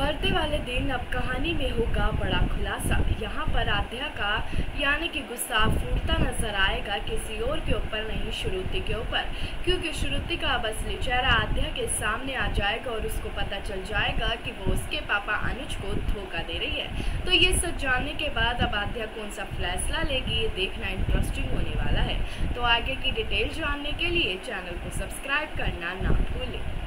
बढ़ते वाले दिन अब कहानी में होगा बड़ा खुलासा। यहाँ पर आध्या का यानी कि गुस्सा फूटता नजर आएगा किसी और के ऊपर नहीं, श्रुति के ऊपर, क्योंकि श्रुति का अब असली चेहरा आध्या के सामने आ जाएगा और उसको पता चल जाएगा कि वो उसके पापा अनुज को धोखा दे रही है। तो ये सच जानने के बाद अब आध्या कौन सा फैसला लेगी, ये देखना इंटरेस्टिंग होने वाला है। तो आगे की डिटेल जानने के लिए चैनल को सब्सक्राइब करना ना भूलें।